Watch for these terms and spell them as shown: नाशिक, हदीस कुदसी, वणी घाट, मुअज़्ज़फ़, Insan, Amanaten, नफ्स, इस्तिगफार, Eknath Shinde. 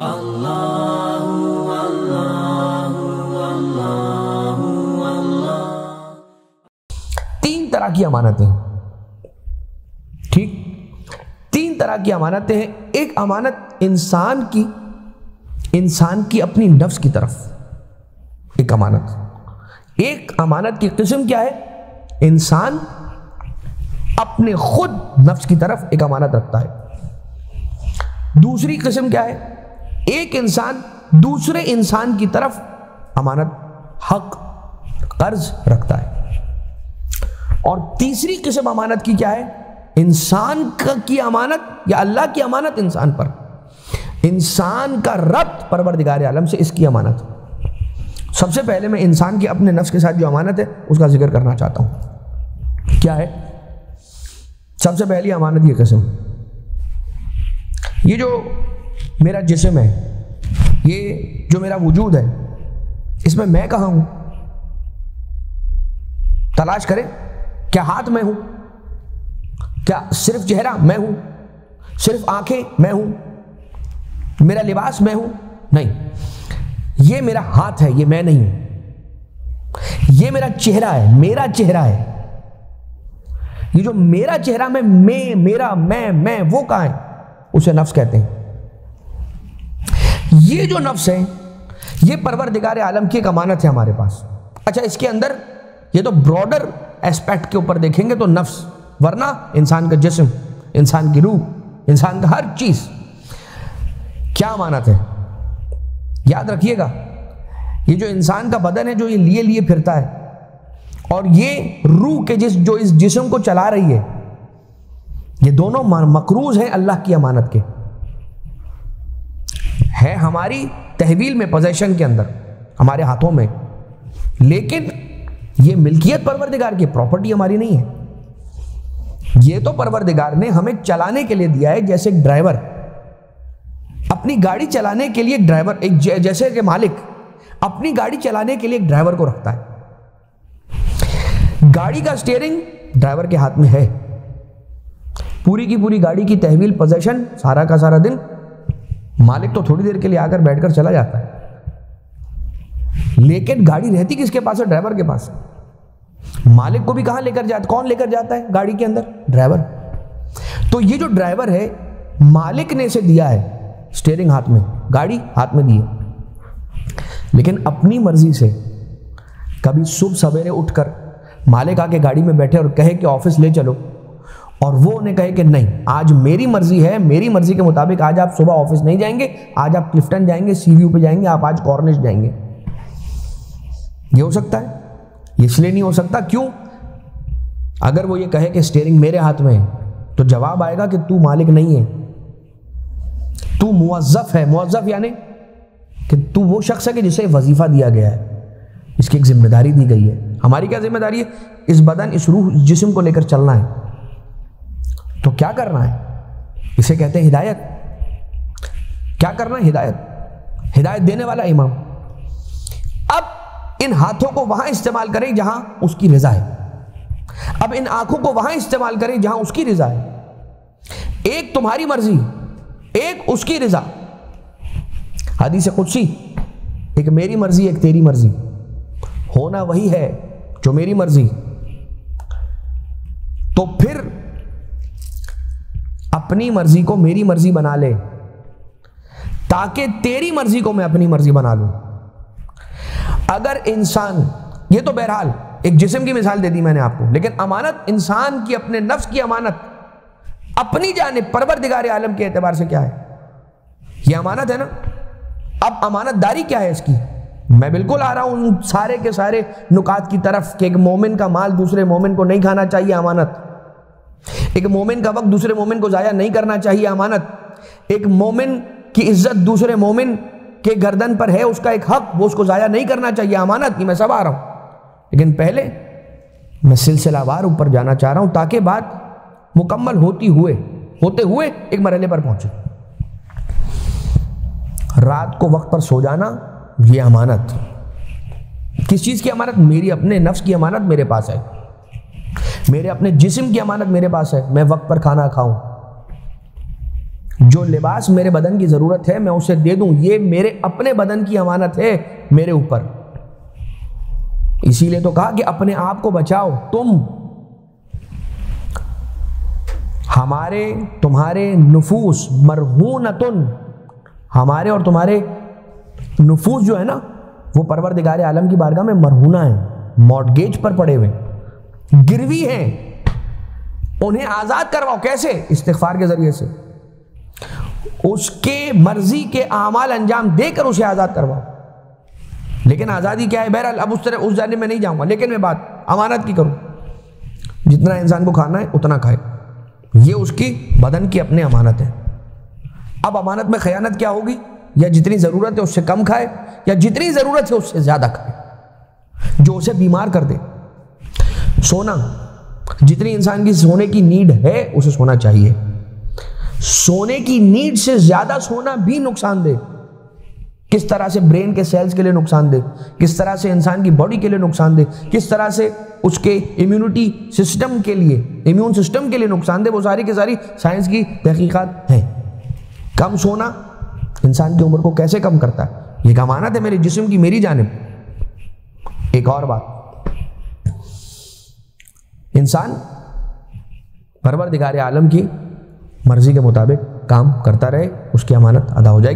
Allahu Allahu Allahu Allah। तीन तरह की अमानतें हैं, ठीक, तीन तरह की अमानतें हैं। एक अमानत इंसान की अपनी नफ्स की तरफ, एक अमानत की किस्म क्या है, इंसान अपने खुद नफ्स की तरफ एक अमानत रखता है। दूसरी किस्म क्या है, एक इंसान दूसरे इंसान की तरफ अमानत हक कर्ज रखता है। और तीसरी किस्म अमानत की क्या है, इंसान की अमानत या अल्लाह की अमानत इंसान पर, इंसान का रब्त परवरदिगार आलम से इसकी अमानत। सबसे पहले मैं इंसान की अपने नफ्स के साथ जो अमानत है उसका जिक्र करना चाहता हूं। क्या है सबसे पहली अमानत की किस्म, ये जो मेरा जिस्म है, ये जो मेरा वजूद है, इसमें मैं कहाँ हूँ? तलाश करें, क्या हाथ मैं हूँ? क्या सिर्फ चेहरा मैं हूँ? सिर्फ आंखें मैं हूँ? मेरा लिबास मैं हूँ? नहीं, ये मेरा हाथ है, ये मैं नहीं हूँ। ये मेरा चेहरा है, मेरा चेहरा है, ये जो मेरा चेहरा में मैं वो कहाँ है? उसे नफ्स कहते हैं। ये जो नफ्स है ये परवरदिगार आलम की एक अमानत है हमारे पास। अच्छा, इसके अंदर ये तो ब्रॉडर एस्पेक्ट के ऊपर देखेंगे तो नफ्स, वरना इंसान का जिस्म, इंसान की रूह, इंसान का हर चीज़ क्या अमानत है। याद रखिएगा, ये जो इंसान का बदन है जो ये लिए फिरता है, और ये रूह के जो इस जिस्म को चला रही है, ये दोनों मकरूज हैं अल्लाह की अमानत के, है हमारी तहवील में, पोजेशन के अंदर, हमारे हाथों में, लेकिन ये मिल्कियत परवरदिगार की, प्रॉपर्टी हमारी नहीं है। ये तो परवरदिगार ने हमें चलाने के लिए दिया है। जैसे एक ड्राइवर अपनी गाड़ी चलाने के लिए, ड्राइवर एक जैसे कि मालिक अपनी गाड़ी चलाने के लिए एक ड्राइवर को रखता है। गाड़ी का स्टीयरिंग ड्राइवर के हाथ में है, पूरी की पूरी गाड़ी की तहवील पोजेशन सारा का सारा दिन मालिक तो थोड़ी देर के लिए आकर बैठकर चला जाता है, लेकिन गाड़ी रहती किसके पास है? ड्राइवर के पास। मालिक को भी कहाँ लेकर जाता, कौन लेकर जाता है गाड़ी के अंदर? ड्राइवर। तो ये जो ड्राइवर है मालिक ने इसे दिया है, स्टीयरिंग हाथ में, गाड़ी हाथ में दी है, लेकिन अपनी मर्जी से कभी सुबह सवेरे उठकर मालिक आके गाड़ी में बैठे और कहे कि ऑफिस ले चलो, और वो उन्हें कहे कि नहीं, आज मेरी मर्जी है, मेरी मर्जी के मुताबिक आज आप सुबह ऑफिस नहीं जाएंगे, आज आप क्लिफ्टन जाएंगे, सीव्यू पे जाएंगे, आप आज कॉर्निश जाएंगे। ये हो सकता है? इसलिए नहीं हो सकता। क्यों? अगर वो ये कहे कि स्टीयरिंग मेरे हाथ में है तो जवाब आएगा कि तू मालिक नहीं है, तू मुअज़्ज़फ़ है। मुअज़्ज़फ़ यानी कि तू वो शख्स है कि जिसे वजीफा दिया गया है, इसकी एक जिम्मेदारी दी गई है। हमारी क्या जिम्मेदारी है? इस बदन, इस रूह, इस जिस्म को लेकर चलना है। तो क्या करना है? इसे कहते हैं हिदायत। क्या करना है? हिदायत, हिदायत देने वाला इमाम। अब इन हाथों को वहां इस्तेमाल करें जहां उसकी रजा है, अब इन आंखों को वहां इस्तेमाल करें जहां उसकी रजा है। एक तुम्हारी मर्जी, एक उसकी रजा। हदीस कुदसी, एक मेरी मर्जी, एक तेरी मर्जी, होना वही है जो मेरी मर्जी। तो फिर अपनी मर्जी को मेरी मर्जी बना ले, ताकि तेरी मर्जी को मैं अपनी मर्जी बना लूं। अगर इंसान, ये तो बहरहाल एक जिस्म की मिसाल दे दी मैंने आपको, लेकिन अमानत इंसान की अपने नफ्स की अमानत अपनी जानिब परवरदिगार आलम के एतबार से क्या है? ये अमानत है ना। अब अमानतदारी क्या है इसकी? मैं बिल्कुल आ रहा हूं उन सारे के सारे नुकात की तरफ कि एक मोमिन का माल दूसरे मोमिन को नहीं खाना चाहिए, अमानत। एक मोमिन का वक्त दूसरे मोमिन को ज़ाया नहीं करना चाहिए, अमानत। एक मोमिन की इज्जत दूसरे मोमिन के गर्दन पर है, उसका एक हक, वो उसको ज़ाया नहीं करना चाहिए, अमानत। ये मैं सब आ रहा हूँ, लेकिन पहले मैं सिलसिलावार ऊपर जाना चाह रहा हूँ ताकि बात मुकम्मल होते हुए एक मरहले पर पहुँचे। रात को वक्त पर सो जाना, ये अमानत। किस चीज़ की अमानत? मेरी अपने नफ्स की अमानत मेरे पास है, मेरे अपने जिस्म की अमानत मेरे पास है। मैं वक्त पर खाना खाऊं, जो लिबास मेरे बदन की ज़रूरत है मैं उसे दे दूं, ये मेरे अपने बदन की अमानत है मेरे ऊपर। इसीलिए तो कहा कि अपने आप को बचाओ, तुम हमारे तुम्हारे नुफूस मरहूनतुन, हमारे और तुम्हारे नुफूस जो है ना वो परवरदिगार आलम की बारगाह में मरहूना है, मॉर्गेज पर पड़े हुए गिरवी हैं, उन्हें आज़ाद करवाओ। कैसे? इस्तिगफार के ज़रिए से, उसके मर्जी के आमाल अंजाम देकर उसे आज़ाद करवाओ। लेकिन आज़ादी क्या है? बहरहाल अब उस तरह उस जाने में नहीं जाऊँगा, लेकिन मैं बात अमानत की करूँ। जितना इंसान को खाना है उतना खाए, ये उसकी बदन की अपने अमानत है। अब अमानत में खयानत क्या होगी? या जितनी ज़रूरत है उससे कम खाए, या जितनी ज़रूरत है उससे ज़्यादा खाए, जो उसे बीमार कर दे। सोना, जितनी इंसान की सोने की नीड है उसे सोना चाहिए, सोने की नीड से ज़्यादा सोना भी नुकसानदेह। किस तरह से ब्रेन के सेल्स के लिए नुकसानदेह, किस तरह से इंसान की बॉडी के लिए नुकसानदेह, किस तरह से उसके इम्यूनिटी सिस्टम के लिए, इम्यून सिस्टम के लिए नुकसानदेह, वो सारी की सारी साइंस की तहकीकात हैं। कम सोना इंसान की उम्र को कैसे कम करता है, ये अमानत है मेरे जिस्म की, मेरी जानिब। एक और बात, इंसान परवरदिगार आलम की मर्जी के मुताबिक काम करता रहे, उसकी अमानत अदा हो जाएगी।